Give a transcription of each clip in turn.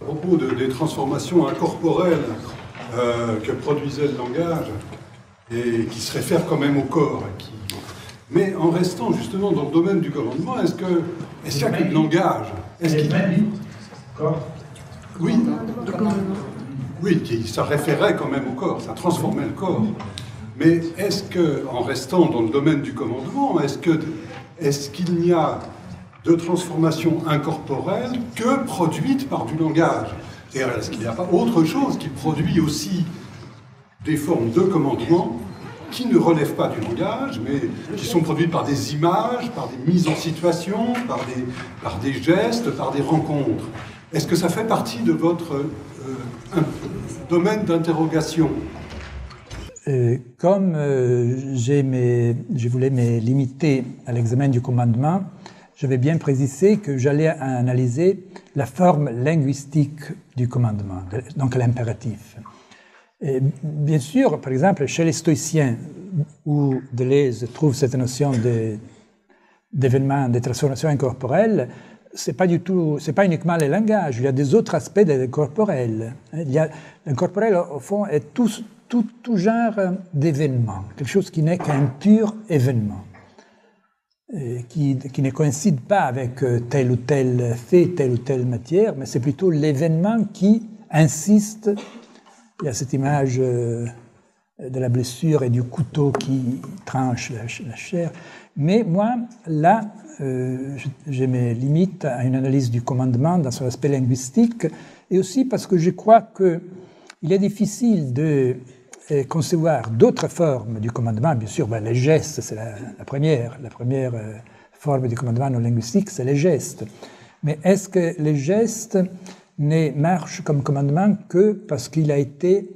À propos des transformations incorporelles que produisait le langage et qui se réfèrent quand même au corps. Mais en restant justement dans le domaine du commandement, est-ce qu'il n'y a que le langage? Est-ce qu'il y a même le corps? Oui. Oui, ça référait quand même au corps, ça transformait le corps. Mais est-ce que, en restant dans le domaine du commandement, est-ce qu'il n'y a de transformation incorporelle que produite par du langage? C'est-à-dire, est-ce qu'il n'y a pas autre chose qui produit aussi des formes de commandement qui ne relèvent pas du langage, mais qui sont produites par des images, par des mises en situation, par des gestes, par des rencontres? Est-ce que ça fait partie de votre domaine d'interrogation? Comme je voulais me limiter à l'examen du commandement, je vais bien préciser que j'allais analyser la forme linguistique du commandement, donc l'impératif. Bien sûr, par exemple, chez les stoïciens, où Deleuze trouve cette notion d'événement, de transformation incorporelle, ce n'est pas du tout, c'est pas uniquement le langage, il y a des autres aspects de l'incorporel. L'incorporel, au fond, est tout genre d'événement, quelque chose qui n'est qu'un pur événement, qui ne coïncide pas avec tel ou tel fait, telle ou telle matière, mais c'est plutôt l'événement qui insiste. Il y a cette image de la blessure et du couteau qui tranche la chair. Mais moi, là, je me limite à une analyse du commandement dans son aspect linguistique, et aussi parce que je crois qu'il est difficile de concevoir d'autres formes du commandement. Bien sûr, ben, les gestes, c'est la première forme du commandement non linguistique, c'est les gestes. Mais est-ce que les gestes ne marchent comme commandement que parce qu'il a été,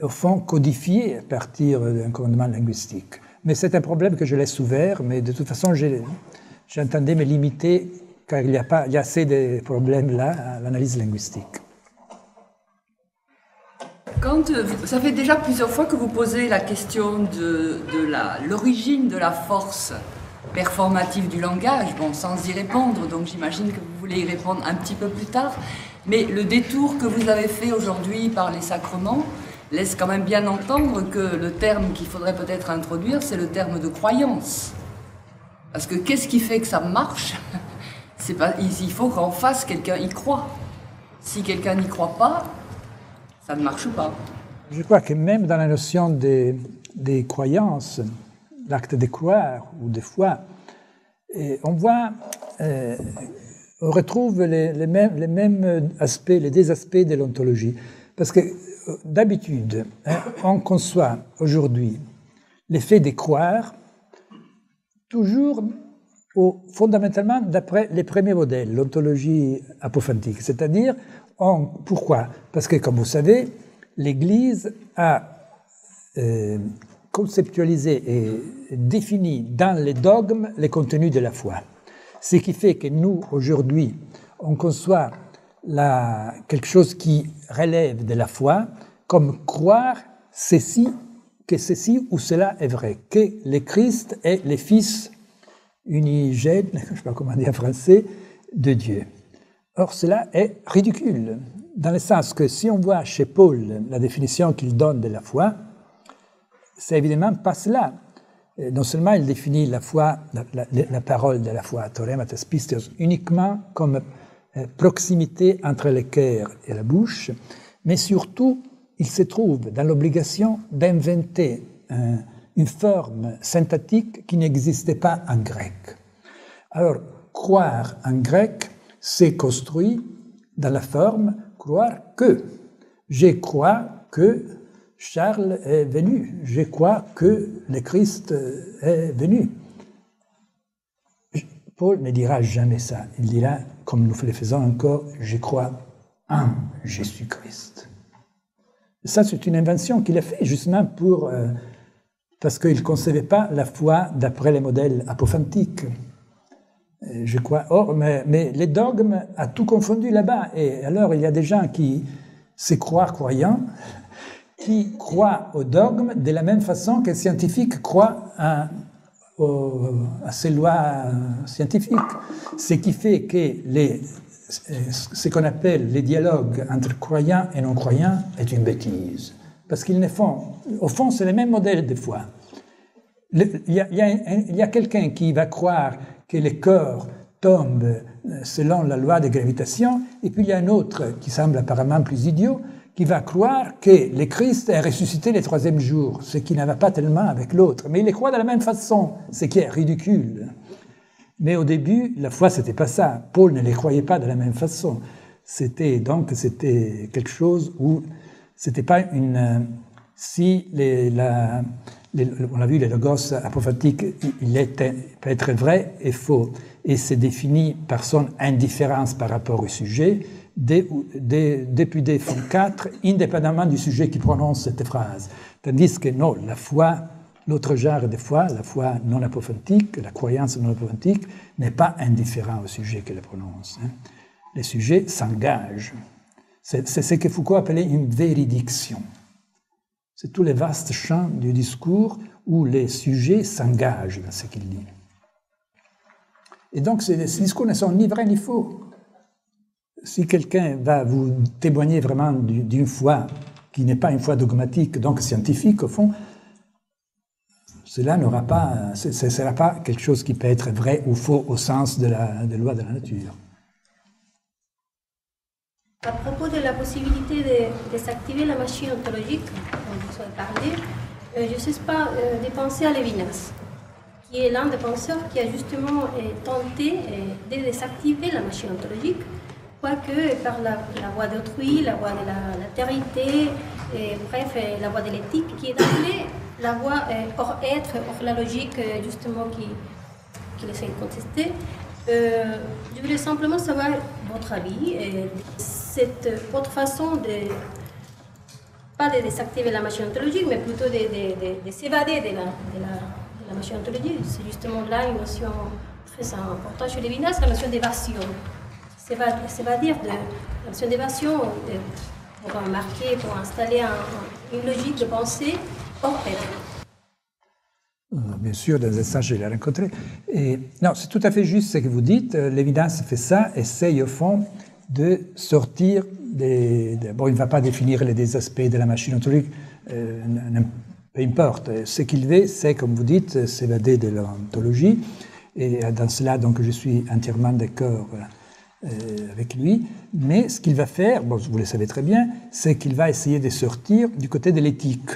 au fond, codifié à partir d'un commandement linguistique? Mais c'est un problème que je laisse ouvert, mais de toute façon, j'entendais me limiter, car il y a assez de problèmes là à l'analyse linguistique. Ça fait déjà plusieurs fois que vous posez la question de l'origine de la force performative du langage, bon, sans y répondre, donc j'imagine que vous voulez y répondre un petit peu plus tard, mais le détour que vous avez fait aujourd'hui par les sacrements laisse quand même bien entendre que le terme qu'il faudrait peut-être introduire, c'est le terme de croyance. Parce que qu'est-ce qui fait que ça marche? Il faut qu'en face, quelqu'un y croit. Si quelqu'un n'y croit pas, ça ne marche pas. Je crois que même dans la notion des croyances, l'acte de croire ou de foi, on voit, on retrouve les mêmes aspects, les deux aspects de l'ontologie. Parce que d'habitude, on conçoit aujourd'hui l'effet de croire toujours fondamentalement d'après les premiers modèles, l'ontologie apophantique. C'est-à-dire, pourquoi? Parce que, comme vous savez, l'Église a conceptualisé et défini dans les dogmes les contenus de la foi. Ce qui fait que nous, aujourd'hui, on conçoit quelque chose qui relève de la foi comme croire que ceci ou cela est vrai, que le Christ est le Fils unigène, je ne sais pas comment dire en français, de Dieu. Or, cela est ridicule, dans le sens que si on voit chez Paul la définition qu'il donne de la foi, c'est évidemment pas cela. Non seulement il définit la foi, la parole de la foi, Theorema tes pisteos, uniquement comme proximité entre le cœur et la bouche, mais surtout, il se trouve dans l'obligation d'inventer une forme synthétique qui n'existait pas en grec. Alors, croire en grec, c'est construit dans la forme croire que. Je crois que Charles est venu. Je crois que le Christ est venu. Paul ne dira jamais ça. Il dira, comme nous le faisons encore, je crois en Jésus-Christ. Ça, c'est une invention qu'il a faite justement parce qu'il ne concevait pas la foi d'après les modèles apophantiques. Je crois. Or, mais les dogmes a tout confondu là-bas. Et alors, il y a des gens qui se croient croyants, qui croient aux dogmes de la même façon qu'un scientifique croit à ces lois scientifiques. Ce qui fait que les ce qu'on appelle les dialogues entre croyants et non-croyants est une bêtise. Parce qu'ils ne font... Au fond, c'est les mêmes modèles des fois. Il y a quelqu'un qui va croire que les corps tombent selon la loi de gravitation, et puis il y a un autre, qui semble apparemment plus idiot, qui va croire que le Christ est ressuscité le troisième jour, ce qui n'en va pas tellement avec l'autre. Mais il les croit de la même façon, ce qui est ridicule. Mais au début, la foi, ce n'était pas ça. Paul ne les croyait pas de la même façon. C'était quelque chose où... C'était pas une... Si on a vu, les logos apophatique, peut être vrai et faux, et c'est défini par son indifférence par rapport au sujet, depuis des fonds 4, indépendamment du sujet qui prononce cette phrase. Tandis que non, la foi, l'autre genre de foi, la foi non apophatique, la croyance non apophatique, n'est pas indifférent au sujet qui le prononce. Le sujet s'engage. C'est ce que Foucault appelait une véridiction. C'est tous les vastes champs du discours où les sujets s'engagent dans ce qu'ils disent. Et donc, ces discours ne sont ni vrais ni faux. Si quelqu'un va vous témoigner vraiment d'une foi qui n'est pas une foi dogmatique, donc scientifique au fond, cela n'aura pas, ce ne sera pas quelque chose qui peut être vrai ou faux au sens de la loi de la nature. À propos de la possibilité de désactiver la machine ontologique, dont vous avez parlé, je ne cesse pas de penser à Levinas, qui est l'un des penseurs qui a justement tenté de désactiver la machine ontologique, quoique par la voie d'autrui, la voie de l'altérité, bref, la voie de l'éthique, qui est appelée la voie hors être, hors la logique, justement, qui essaie de contester. Je voulais simplement savoir votre avis. Cette autre façon de, pas de désactiver la machine ontologique, mais plutôt de s'évader de la machine ontologique, c'est justement là une notion très importante chez Levinas, la notion d'évasion. S'évader de la notion d'évasion pour marquer, pour installer une logique de pensée hors être. Bien sûr, dans un sens, je l'ai rencontré. Et, non, c'est tout à fait juste ce que vous dites. Levinas fait ça, essaye au fond de sortir bon, il ne va pas définir les deux aspects de la machine ontologique, peu importe. Ce qu'il veut, c'est, comme vous dites, s'évader de l'ontologie. Et dans cela, donc, je suis entièrement d'accord avec lui. Mais ce qu'il va faire, bon, vous le savez très bien, c'est qu'il va essayer de sortir du côté de l'éthique.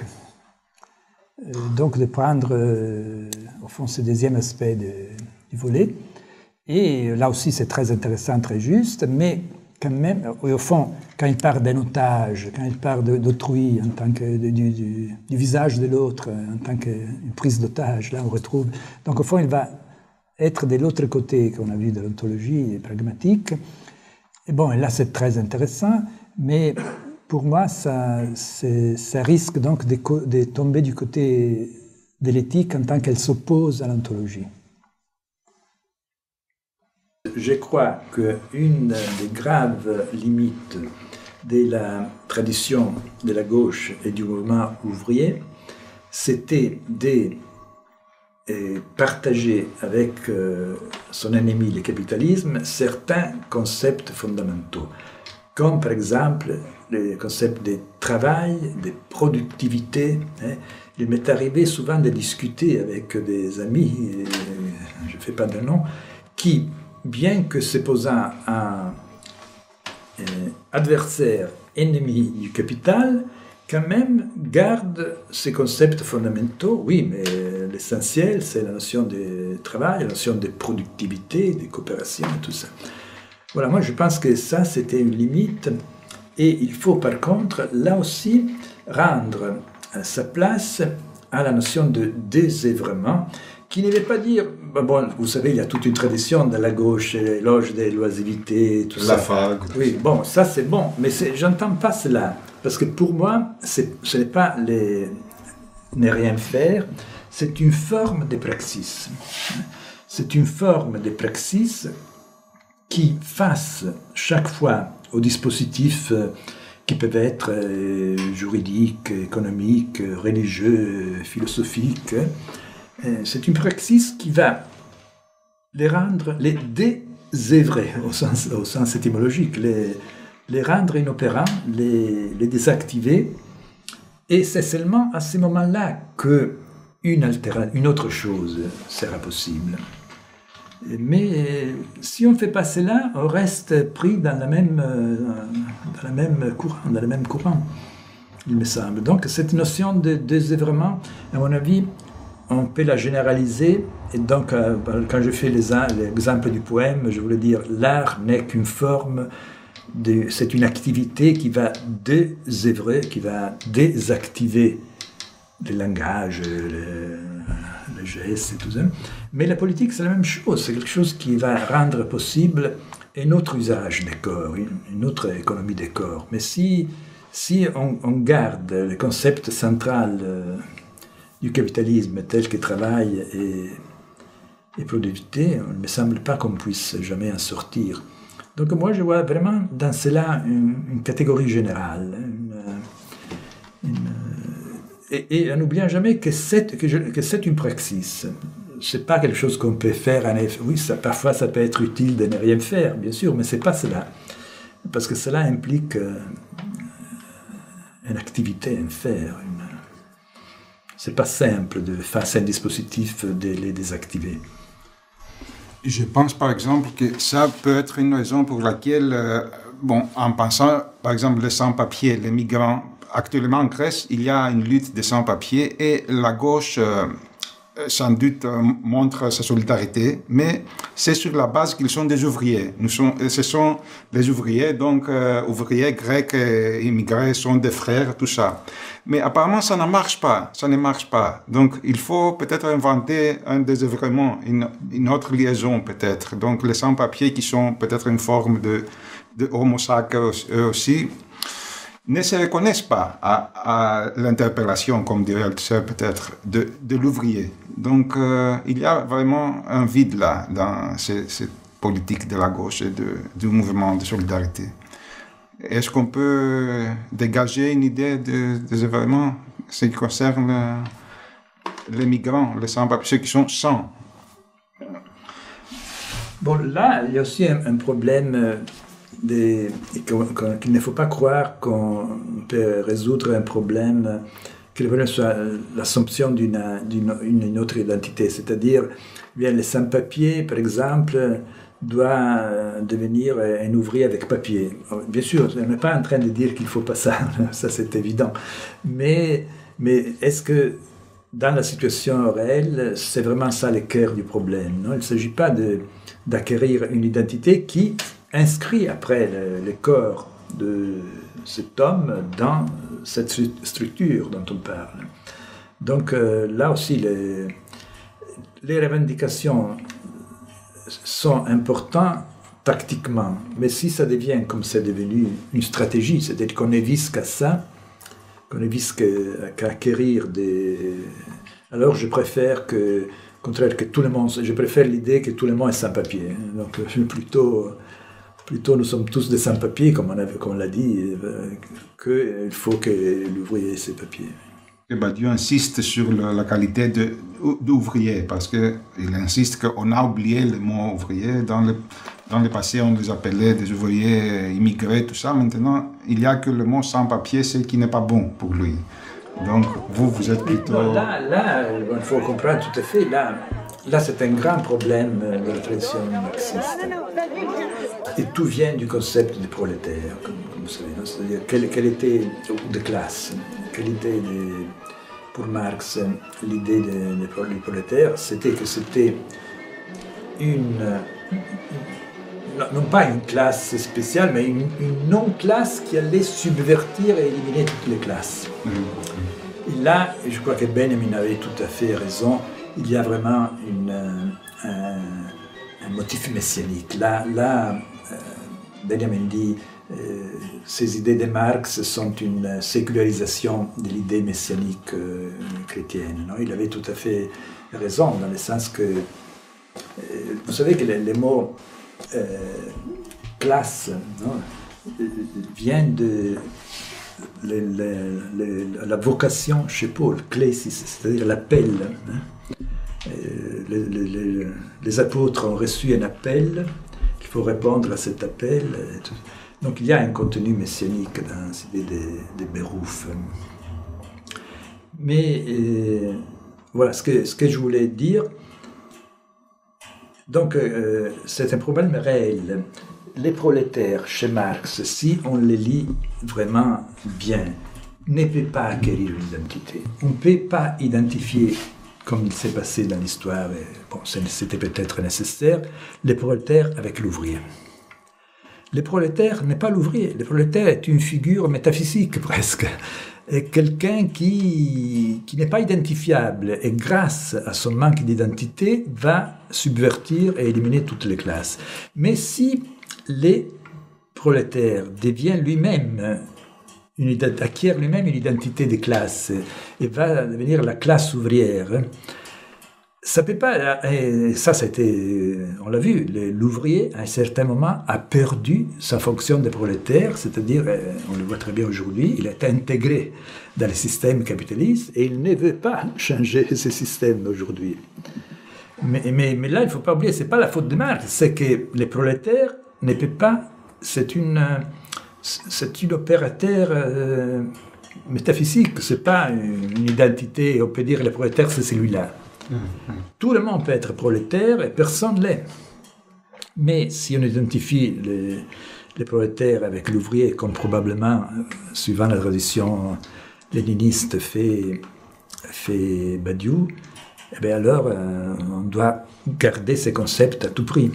Donc de prendre, au fond, ce deuxième aspect du volet. Et là aussi, c'est très intéressant, très juste, mais quand même, au fond, quand il parle d'un otage, quand il parle d'autrui, en tant que du visage de l'autre, en tant qu'une prise d'otage, là, on retrouve... Donc, au fond, il va être de l'autre côté, qu'on a vu de l'ontologie pragmatique. Et bon, et là, c'est très intéressant, mais... Pour moi, ça risque donc de tomber du côté de l'éthique en tant qu'elle s'oppose à l'ontologie. Je crois qu'une des graves limites de la tradition de la gauche et du mouvement ouvrier, c'était de partager avec son ennemi le capitalisme certains concepts fondamentaux, comme par exemple le concept de travail, de productivité. Il m'est arrivé souvent de discuter avec des amis, je ne fais pas de nom, qui, bien que se posant un adversaire ennemi du capital, quand même gardent ces concepts fondamentaux. Oui, mais l'essentiel, c'est la notion de travail, la notion de productivité, de coopération, tout ça. Voilà, moi je pense que ça, c'était une limite. Et il faut par contre, là aussi, rendre sa place à la notion de désœuvrement, qui ne veut pas dire, bon, vous savez, il y a toute une tradition de la gauche, l'éloge de l'oisiveté, tout ça. La fague. Oui, bon, ça c'est bon, mais j'entends pas cela, parce que pour moi, ce n'est pas ne rien faire, c'est une forme de praxis. C'est une forme de praxis qui, face chaque fois aux dispositifs qui peuvent être juridiques, économiques, religieux, philosophiques, c'est une praxis qui va les rendre, les désœuvrés au sens étymologique, les rendre inopérants, les désactiver. Et c'est seulement à ce moment-là qu'une autre chose sera possible. Mais si on ne fait pas cela, on reste pris dans le même courant, il me semble. Donc cette notion de désœuvrement, à mon avis, on peut la généraliser. Et donc, quand je fais l'exemple du poème, je voulais dire l'art n'est qu'une forme, c'est une activité qui va désœuvrer, qui va désactiver les langages, les gestes et tout ça. Mais la politique, c'est la même chose, c'est quelque chose qui va rendre possible un autre usage des corps, une autre économie des corps. Mais si on garde le concept central du capitalisme tel que travail et productivité, il ne me semble pas qu'on puisse jamais en sortir. Donc moi, je vois vraiment dans cela une catégorie générale. Et en n'oubliant jamais que c'est une praxis. Ce n'est pas quelque chose qu'on peut faire en effet. Oui, parfois ça peut être utile de ne rien faire, bien sûr, mais ce n'est pas cela. Parce que cela implique une activité, un faire. C'est pas simple de face à un dispositif de les désactiver. Je pense par exemple que ça peut être une raison pour laquelle, en pensant par exemple les sans-papiers, les migrants, actuellement en Grèce, il y a une lutte des sans-papiers et la gauche sans doute montre sa solidarité, mais c'est sur la base qu'ils sont des ouvriers. Ce sont des ouvriers, donc ouvriers grecs et immigrés sont des frères, tout ça. Mais apparemment, ça ne marche pas, ça ne marche pas. Donc, il faut peut-être inventer un désœuvrement, une autre liaison peut-être. Donc, les sans-papiers qui sont peut-être une forme de homo sac eux aussi, ne se reconnaissent pas à l'interpellation, comme dirait Althusser peut-être, de l'ouvrier. Donc il y a vraiment un vide là, dans cette politique de la gauche et du mouvement de solidarité. Est-ce qu'on peut dégager une idée des événements, ce qui concerne les migrants, les sans-papiers, ceux qui sont sans? Bon, là, il y a aussi un problème... qu'il ne faut pas croire qu'on peut résoudre un problème, que le problème soit l'assomption d'une autre identité. C'est-à-dire, le sans-papier, par exemple, doit devenir un ouvrier avec papier. Bien sûr, on n'est pas en train de dire qu'il ne faut pas ça, ça c'est évident. Mais est-ce que dans la situation réelle, c'est vraiment ça le cœur du problème, non? Il ne s'agit pas d'acquérir une identité qui... inscrit après le corps de cet homme dans cette structure dont on parle. Donc là aussi, les revendications sont importantes tactiquement, mais si ça devient comme c'est devenu une stratégie, c'est-à-dire qu'on ne vise qu'à ça, qu'on ne vise qu'à acquérir des... Alors je préfère que, au contraire, que tout le monde... Je préfère l'idée que tout le monde est sans papier. Donc plutôt, nous sommes tous des sans-papiers, comme on l'a dit, qu'il faut que l'ouvrier ait ses papiers. Et Dieu insiste sur la qualité d'ouvrier, parce qu'il insiste qu'on a oublié le mot ouvrier. Dans le passé, on les appelait des ouvriers immigrés, tout ça. Maintenant, il n'y a que le mot sans-papier, ce qui n'est pas bon pour lui. Donc, vous êtes plutôt... Non, là, il faut comprendre tout à fait. Là c'est un grand problème de la tradition marxiste. Et tout vient du concept de prolétaire, comme vous savez, c'est-à-dire quelle était de classe, quelle était pour Marx l'idée du prolétaire, c'était que c'était non pas une classe spéciale, mais une non-classe qui allait subvertir et éliminer toutes les classes. Et là, je crois que Benjamin avait tout à fait raison, il y a vraiment un motif messianique. Là Benjamin dit ces idées de Marx sont une sécularisation de l'idée messianique chrétienne. Non, il avait tout à fait raison, dans le sens que... vous savez que les mots « classe » viennent de la vocation chez Paul, « clésis », c'est-à-dire l'appel. Les apôtres ont reçu un appel faut répondre à cet appel. Donc il y a un contenu messianique dans l'idée des Berouf. Mais voilà ce que je voulais dire. Donc c'est un problème réel. Les prolétaires chez Marx, si on les lit vraiment bien, ne peut pas acquérir une identité. On ne peut pas identifier, comme il s'est passé dans l'histoire, bon, c'était peut-être nécessaire, les prolétaires avec l'ouvrier. Le prolétaire n'est pas l'ouvrier, le prolétaire est une figure métaphysique presque, quelqu'un qui n'est pas identifiable et grâce à son manque d'identité va subvertir et éliminer toutes les classes. Mais si le prolétaire devient lui-même, acquiert lui-même une identité de classe et va devenir la classe ouvrière, ça peut pas, ça c'était, on l'a vu, l'ouvrier à un certain moment a perdu sa fonction de prolétaire, c'est-à-dire, on le voit très bien aujourd'hui, il est intégré dans le système capitaliste et il ne veut pas changer ce système aujourd'hui. Mais là, il ne faut pas oublier, ce n'est pas la faute de Marx, c'est que les prolétaires ne peuvent pas, c'est une opérateur métaphysique, ce n'est pas une identité, on peut dire les prolétaires c'est celui-là. Tout le monde peut être prolétaire et personne ne l'est. Mais si on identifie les prolétaires avec l'ouvrier, comme probablement, suivant la tradition léniniste fait Badiou, eh bien alors on doit garder ces concepts à tout prix.